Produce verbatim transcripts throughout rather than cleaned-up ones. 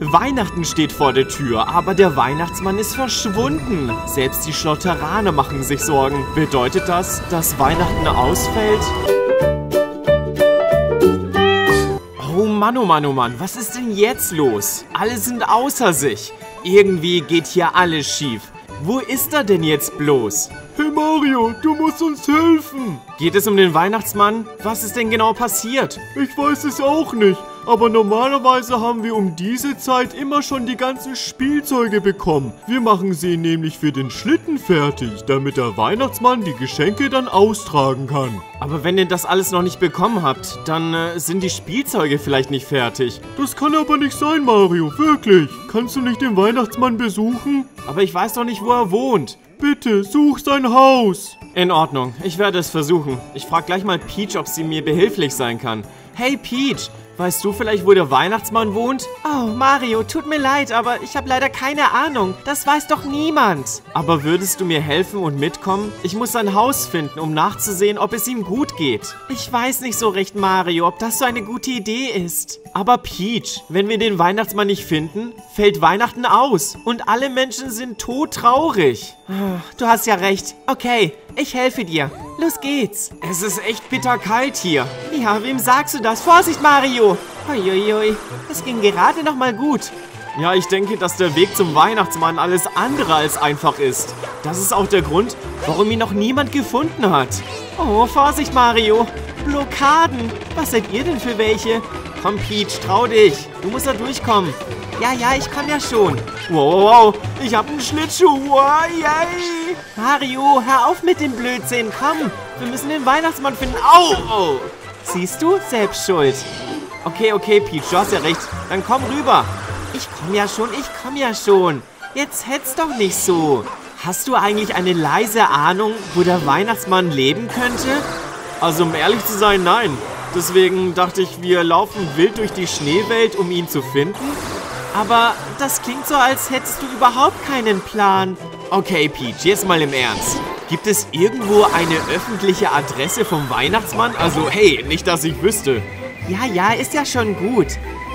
Weihnachten steht vor der Tür, aber der Weihnachtsmann ist verschwunden. Selbst die Schlotteraner machen sich Sorgen. Bedeutet das, dass Weihnachten ausfällt? Oh Mann, oh Mann, oh Mann, was ist denn jetzt los? Alle sind außer sich. Irgendwie geht hier alles schief. Wo ist er denn jetzt bloß? Hey Mario, du musst uns helfen. Geht es um den Weihnachtsmann? Was ist denn genau passiert? Ich weiß es auch nicht. Aber normalerweise haben wir um diese Zeit immer schon die ganzen Spielzeuge bekommen. Wir machen sie nämlich für den Schlitten fertig, damit der Weihnachtsmann die Geschenke dann austragen kann. Aber wenn ihr das alles noch nicht bekommen habt, dann äh, sind die Spielzeuge vielleicht nicht fertig. Das kann aber nicht sein, Mario, wirklich. Kannst du nicht den Weihnachtsmann besuchen? Aber ich weiß doch nicht, wo er wohnt. Bitte, such sein Haus. In Ordnung, ich werde es versuchen. Ich frage gleich mal Peach, ob sie mir behilflich sein kann. Hey Peach! Weißt du vielleicht, wo der Weihnachtsmann wohnt? Oh, Mario, tut mir leid, aber ich habe leider keine Ahnung. Das weiß doch niemand. Aber würdest du mir helfen und mitkommen? Ich muss sein Haus finden, um nachzusehen, ob es ihm gut geht. Ich weiß nicht so recht, Mario, ob das so eine gute Idee ist. Aber Peach, wenn wir den Weihnachtsmann nicht finden, fällt Weihnachten aus. Und alle Menschen sind todtraurig. Du hast ja recht. Okay, ich helfe dir. Los geht's. Es ist echt bitterkalt hier. Ja, wem sagst du das? Vorsicht, Mario! Uiuiui, das ging gerade noch mal gut. Ja, ich denke, dass der Weg zum Weihnachtsmann alles andere als einfach ist. Das ist auch der Grund, warum ihn noch niemand gefunden hat. Oh, Vorsicht, Mario! Blockaden! Was seid ihr denn für welche? Komm, Peach, trau dich. Du musst da durchkommen. Ja, ja, ich komm ja schon. Wow, wow, wow. Ich hab einen Schlittschuh. Wow, yay. Mario, hör auf mit dem Blödsinn. Komm, wir müssen den Weihnachtsmann finden. Au, oh. Siehst du? Selbst schuld. Okay, okay, Peach, du hast ja recht. Dann komm rüber. Ich komm ja schon, ich komm ja schon. Jetzt hetz doch nicht so. Hast du eigentlich eine leise Ahnung, wo der Weihnachtsmann leben könnte? Also, um ehrlich zu sein, nein. Deswegen dachte ich, wir laufen wild durch die Schneewelt, um ihn zu finden. Aber das klingt so, als hättest du überhaupt keinen Plan. Okay, Peach, jetzt mal im Ernst. Gibt es irgendwo eine öffentliche Adresse vom Weihnachtsmann? Also, hey, nicht, dass ich wüsste. Ja, ja, ist ja schon gut.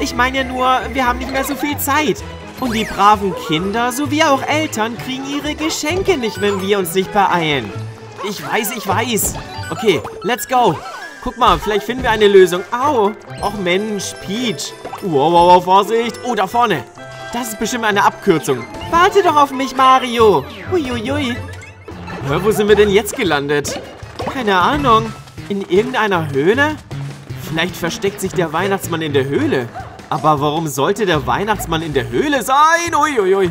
Ich meine ja nur, wir haben nicht mehr so viel Zeit. Und die braven Kinder sowie auch Eltern kriegen ihre Geschenke nicht, wenn wir uns nicht beeilen. Ich weiß, ich weiß. Okay, let's go. Guck mal, vielleicht finden wir eine Lösung. Au! Och Mensch, Peach. Wow, wow, wow, Vorsicht. Oh, da vorne. Das ist bestimmt eine Abkürzung. Warte doch auf mich, Mario. Uiuiui. Hör, wo sind wir denn jetzt gelandet? Keine Ahnung. In irgendeiner Höhle? Vielleicht versteckt sich der Weihnachtsmann in der Höhle. Aber warum sollte der Weihnachtsmann in der Höhle sein? Uiuiui.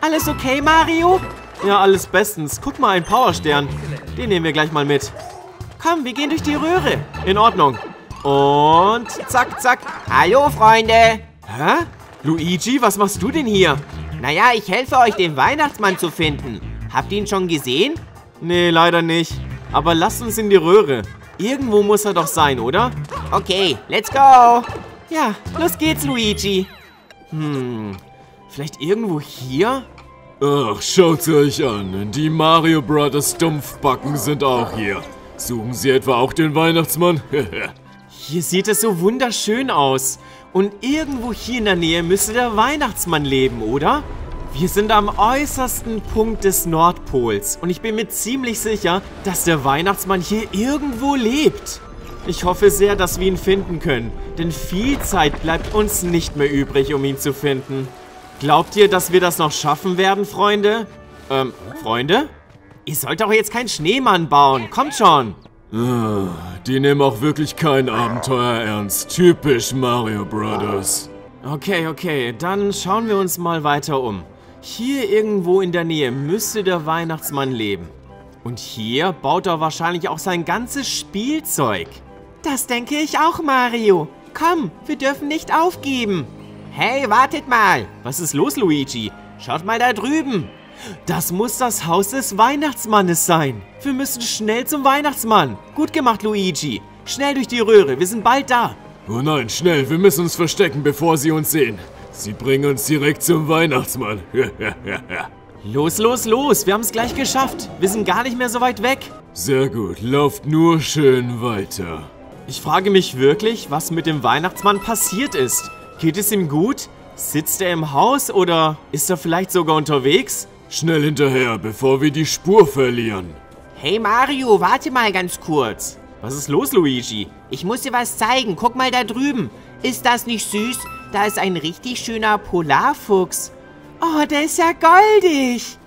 Alles okay, Mario? Ja, alles bestens. Guck mal, ein Powerstern. Den nehmen wir gleich mal mit. Komm, wir gehen durch die Röhre. In Ordnung. Und zack, zack. Hallo, Freunde. Hä? Luigi, was machst du denn hier? Naja, ich helfe euch, den Weihnachtsmann zu finden. Habt ihr ihn schon gesehen? Nee, leider nicht. Aber lasst uns in die Röhre. Irgendwo muss er doch sein, oder? Okay, let's go. Ja, los geht's, Luigi. Hm, vielleicht irgendwo hier? Ach, schaut's euch an. Die Mario Brothers Dumpfbacken sind auch hier. Suchen Sie etwa auch den Weihnachtsmann? Hier sieht es so wunderschön aus. Und irgendwo hier in der Nähe müsste der Weihnachtsmann leben, oder? Wir sind am äußersten Punkt des Nordpols. Und ich bin mir ziemlich sicher, dass der Weihnachtsmann hier irgendwo lebt. Ich hoffe sehr, dass wir ihn finden können. Denn viel Zeit bleibt uns nicht mehr übrig, um ihn zu finden. Glaubt ihr, dass wir das noch schaffen werden, Freunde? Ähm, Freunde? Ihr sollt doch jetzt keinen Schneemann bauen. Kommt schon. Die nehmen auch wirklich kein Abenteuer ernst. Typisch Mario Brothers. Okay, okay. Dann schauen wir uns mal weiter um. Hier irgendwo in der Nähe müsste der Weihnachtsmann leben. Und hier baut er wahrscheinlich auch sein ganzes Spielzeug. Das denke ich auch, Mario. Komm, wir dürfen nicht aufgeben. Hey, wartet mal. Was ist los, Luigi? Schaut mal da drüben. Das muss das Haus des Weihnachtsmannes sein. Wir müssen schnell zum Weihnachtsmann. Gut gemacht, Luigi. Schnell durch die Röhre, wir sind bald da. Oh nein, schnell, wir müssen uns verstecken, bevor sie uns sehen. Sie bringen uns direkt zum Weihnachtsmann. Los, los, los, wir haben es gleich geschafft. Wir sind gar nicht mehr so weit weg. Sehr gut, lauft nur schön weiter. Ich frage mich wirklich, was mit dem Weihnachtsmann passiert ist. Geht es ihm gut? Sitzt er im Haus oder ist er vielleicht sogar unterwegs? Schnell hinterher, bevor wir die Spur verlieren. Hey Mario, warte mal ganz kurz. Was ist los, Luigi? Ich muss dir was zeigen. Guck mal da drüben. Ist das nicht süß? Da ist ein richtig schöner Polarfuchs. Oh, der ist ja goldig.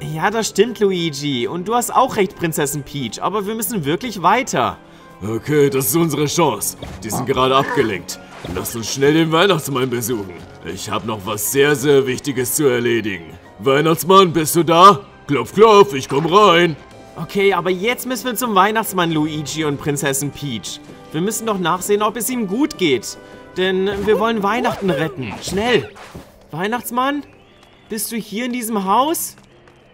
Ja, das stimmt, Luigi. Und du hast auch recht, Prinzessin Peach. Aber wir müssen wirklich weiter. Okay, das ist unsere Chance. Die sind gerade abgelenkt. Lass uns schnell den Weihnachtsmann besuchen. Ich habe noch was sehr, sehr Wichtiges zu erledigen. Weihnachtsmann, bist du da? Klopf, klopf, ich komm rein. Okay, aber jetzt müssen wir zum Weihnachtsmann, Luigi und Prinzessin Peach. Wir müssen doch nachsehen, ob es ihm gut geht. Denn wir wollen Weihnachten retten. Schnell! Weihnachtsmann? Bist du hier in diesem Haus?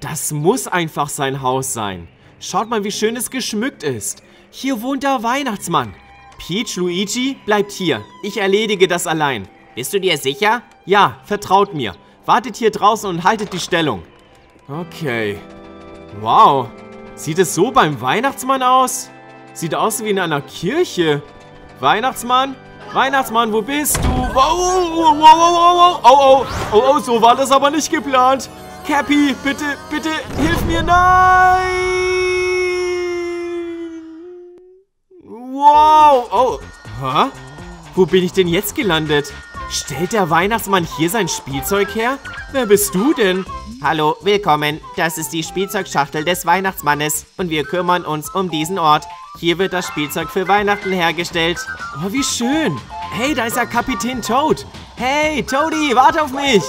Das muss einfach sein Haus sein. Schaut mal, wie schön es geschmückt ist. Hier wohnt der Weihnachtsmann. Peach, Luigi, bleibt hier. Ich erledige das allein. Bist du dir sicher? Ja, vertraut mir. Wartet hier draußen und haltet die Stellung. Okay. Wow. Sieht es so beim Weihnachtsmann aus? Sieht aus wie in einer Kirche. Weihnachtsmann? Weihnachtsmann, wo bist du? Oh, oh, oh, oh, oh, oh, oh, oh, so war das aber nicht geplant. Cappy, bitte, bitte, hilf mir, nein! Wow, oh, hä? Wo bin ich denn jetzt gelandet? Stellt der Weihnachtsmann hier sein Spielzeug her? Wer bist du denn? Hallo, willkommen. Das ist die Spielzeugschachtel des Weihnachtsmannes und wir kümmern uns um diesen Ort. Hier wird das Spielzeug für Weihnachten hergestellt. Oh, wie schön. Hey, da ist ja Kapitän Toad. Hey, Toadie, warte auf mich.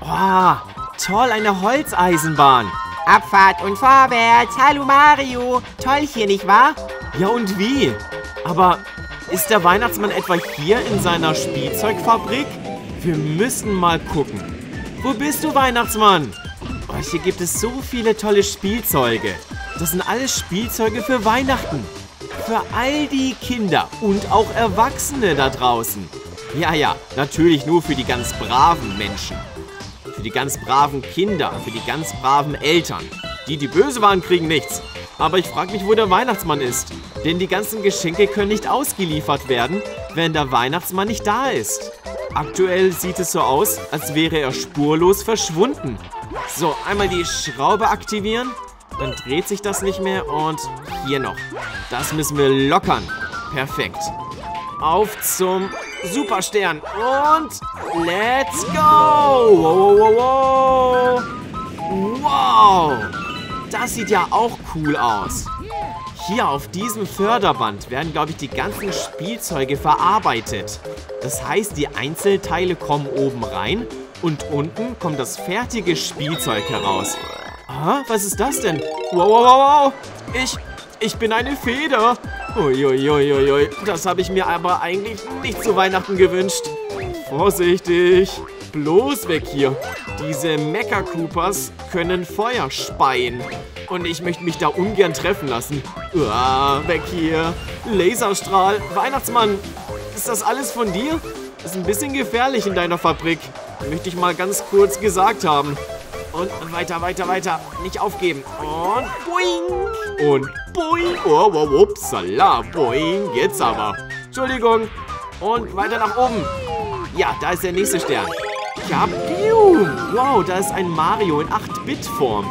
Oh, toll, eine Holzeisenbahn. Abfahrt und vorwärts. Hallo, Mario. Toll hier, nicht wahr? Ja, und wie? Aber ist der Weihnachtsmann etwa hier in seiner Spielzeugfabrik? Wir müssen mal gucken. Wo bist du, Weihnachtsmann? Oh, hier gibt es so viele tolle Spielzeuge. Das sind alles Spielzeuge für Weihnachten. Für all die Kinder und auch Erwachsene da draußen. Ja, ja, natürlich nur für die ganz braven Menschen. Für die ganz braven Kinder, für die ganz braven Eltern. Die, die böse waren, kriegen nichts. Aber ich frage mich, wo der Weihnachtsmann ist. Denn die ganzen Geschenke können nicht ausgeliefert werden, wenn der Weihnachtsmann nicht da ist. Aktuell sieht es so aus, als wäre er spurlos verschwunden. So, einmal die Schraube aktivieren. Dann dreht sich das nicht mehr und hier noch. Das müssen wir lockern. Perfekt. Auf zum Superstern. Und let's go! Wow, wow, wow, wow. Wow. Das sieht ja auch cool aus. Hier auf diesem Förderband werden, glaube ich, die ganzen Spielzeuge verarbeitet. Das heißt, die Einzelteile kommen oben rein und unten kommt das fertige Spielzeug heraus. Ah, was ist das denn? Wow, wow, wow. Ich, ich bin eine Feder. Uiuiuiui, das habe ich mir aber eigentlich nicht zu Weihnachten gewünscht. Vorsichtig. Bloß weg hier. Diese Mecha-Koopas können Feuer speien. Und ich möchte mich da ungern treffen lassen. Uah, weg hier. Laserstrahl. Weihnachtsmann, ist das alles von dir? Ist ein bisschen gefährlich in deiner Fabrik. Möchte ich mal ganz kurz gesagt haben. Und weiter, weiter, weiter. Nicht aufgeben. Und boing. Und boing. Oh, wow, oh, upsala. Boing. Jetzt aber. Entschuldigung. Und weiter nach oben. Ja, da ist der nächste Stern. Wow, da ist ein Mario in acht Bit Form.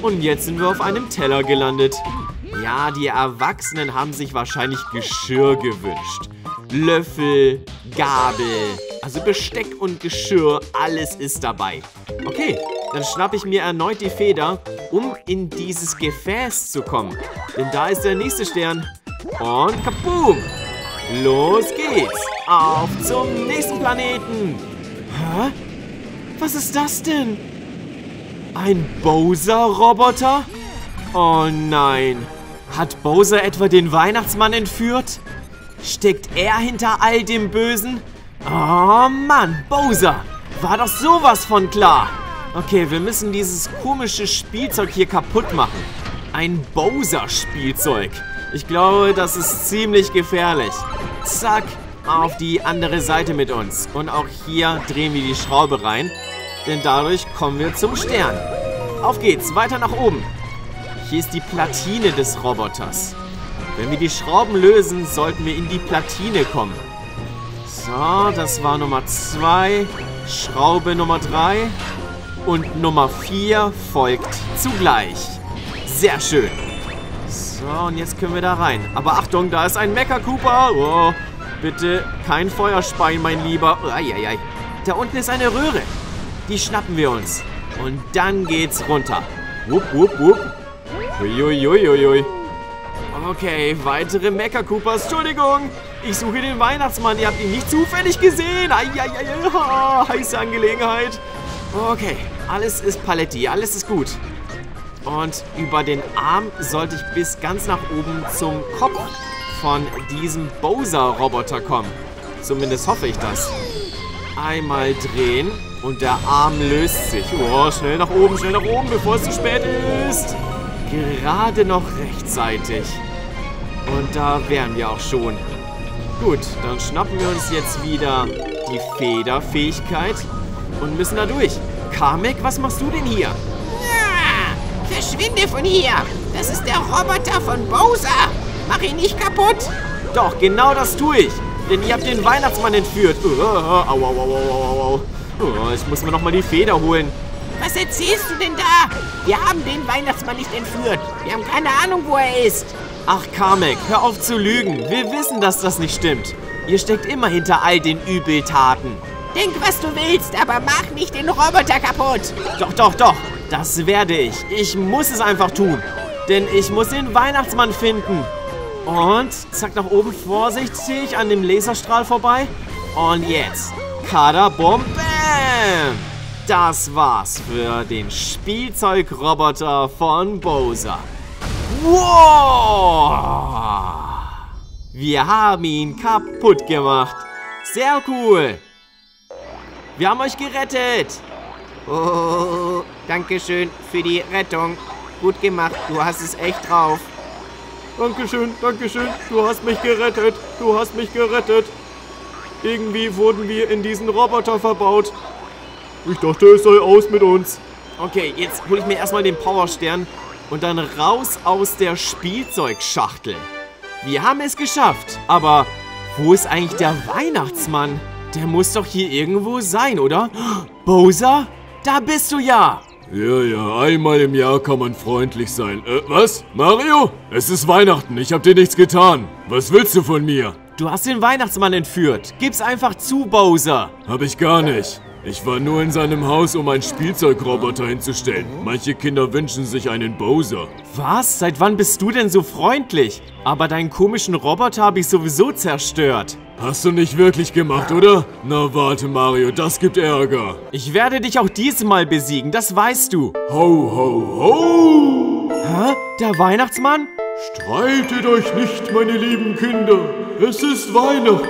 Und jetzt sind wir auf einem Teller gelandet. Ja, die Erwachsenen haben sich wahrscheinlich Geschirr gewünscht. Löffel, Gabel, also Besteck und Geschirr, alles ist dabei. Okay, dann schnappe ich mir erneut die Feder, um in dieses Gefäß zu kommen. Denn da ist der nächste Stern. Und kaboom! Los geht's! Auf zum nächsten Planeten! Hä? Was ist das denn? Ein Bowser-Roboter? Oh nein. Hat Bowser etwa den Weihnachtsmann entführt? Steckt er hinter all dem Bösen? Oh Mann, Bowser. War doch sowas von klar. Okay, wir müssen dieses komische Spielzeug hier kaputt machen. Ein Bowser-Spielzeug. Ich glaube, das ist ziemlich gefährlich. Zack. Auf die andere Seite mit uns. Und auch hier drehen wir die Schraube rein, denn dadurch kommen wir zum Stern. Auf geht's, weiter nach oben. Hier ist die Platine des Roboters. Wenn wir die Schrauben lösen, sollten wir in die Platine kommen. So, das war Nummer zwei. Schraube Nummer drei und Nummer vier folgt zugleich. Sehr schön. So, und jetzt können wir da rein. Aber Achtung, da ist ein Mecha-Koopa. Oh, bitte kein Feuerspein, mein Lieber. Eieiei. Da unten ist eine Röhre. Die schnappen wir uns. Und dann geht's runter. Wupp, wupp, wupp. Uiuiuiui. Okay, weitere Mecha-Koopas. Entschuldigung. Ich suche den Weihnachtsmann. Ihr habt ihn nicht zufällig gesehen. Eieiei. Oh, heiße Angelegenheit. Okay, alles ist Paletti. Alles ist gut. Und über den Arm sollte ich bis ganz nach oben zum Kopf von diesem Bowser-Roboter kommen. Zumindest hoffe ich das. Einmal drehen und der Arm löst sich. Oh, schnell nach oben, schnell nach oben, bevor es zu spät ist. Gerade noch rechtzeitig. Und da wären wir auch schon. Gut, dann schnappen wir uns jetzt wieder die Federfähigkeit und müssen da durch. Kamek, was machst du denn hier? Verschwinde von hier! Das ist der Roboter von Bowser! Mach ihn nicht kaputt! Doch, genau das tue ich! Denn ihr habt den Weihnachtsmann entführt! Uh, au, au, au, au, au. Uh, jetzt muss man nochmal die Feder holen. Was erzählst du denn da? Wir haben den Weihnachtsmann nicht entführt! Wir haben keine Ahnung, wo er ist! Ach, Kamek, hör auf zu lügen! Wir wissen, dass das nicht stimmt! Ihr steckt immer hinter all den Übeltaten! Denk, was du willst, aber mach nicht den Roboter kaputt! Doch, doch, doch! Das werde ich. Ich muss es einfach tun. Denn ich muss den Weihnachtsmann finden. Und zack, nach oben. Vorsichtig an dem Laserstrahl vorbei. Und jetzt. Kadabum. Bam. Das war's für den Spielzeugroboter von Bowser. Wow. Wir haben ihn kaputt gemacht. Sehr cool. Wir haben euch gerettet. Oh, Dankeschön für die Rettung. Gut gemacht, du hast es echt drauf. Dankeschön, Dankeschön, du hast mich gerettet, du hast mich gerettet. Irgendwie wurden wir in diesen Roboter verbaut. Ich dachte, es sei aus mit uns. Okay, jetzt hole ich mir erstmal den Powerstern und dann raus aus der Spielzeugschachtel. Wir haben es geschafft, aber wo ist eigentlich der Weihnachtsmann? Der muss doch hier irgendwo sein, oder? Bowser? Da bist du ja! Ja, ja, einmal im Jahr kann man freundlich sein. Äh, was? Mario? Es ist Weihnachten, ich hab dir nichts getan. Was willst du von mir? Du hast den Weihnachtsmann entführt. Gib's einfach zu, Bowser. Hab ich gar nicht. Ich war nur in seinem Haus, um einen Spielzeugroboter hinzustellen. Manche Kinder wünschen sich einen Bowser. Was? Seit wann bist du denn so freundlich? Aber deinen komischen Roboter hab ich sowieso zerstört. Hast du nicht wirklich gemacht, oder? Na warte, Mario, das gibt Ärger. Ich werde dich auch diesmal besiegen, das weißt du. Ho, ho, ho! Hä? Der Weihnachtsmann? Streitet euch nicht, meine lieben Kinder. Es ist Weihnachten,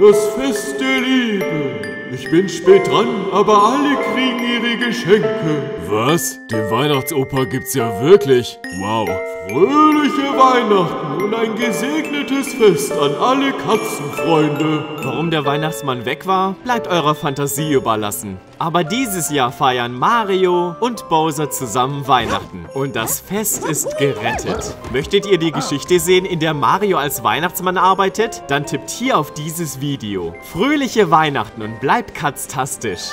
das Fest der Liebe. Ich bin spät dran, aber alle kriegen ihre Geschenke. Was? Den Weihnachtsoper gibt's ja wirklich? Wow. Fröhliche Weihnachten und ein gesegnetes Fest an alle Katzenfreunde. Warum der Weihnachtsmann weg war, bleibt eurer Fantasie überlassen. Aber dieses Jahr feiern Mario und Bowser zusammen Weihnachten. Und das Fest ist gerettet. Möchtet ihr die Geschichte sehen, in der Mario als Weihnachtsmann arbeitet? Dann tippt hier auf dieses Video. Fröhliche Weihnachten und bleibt katztastisch.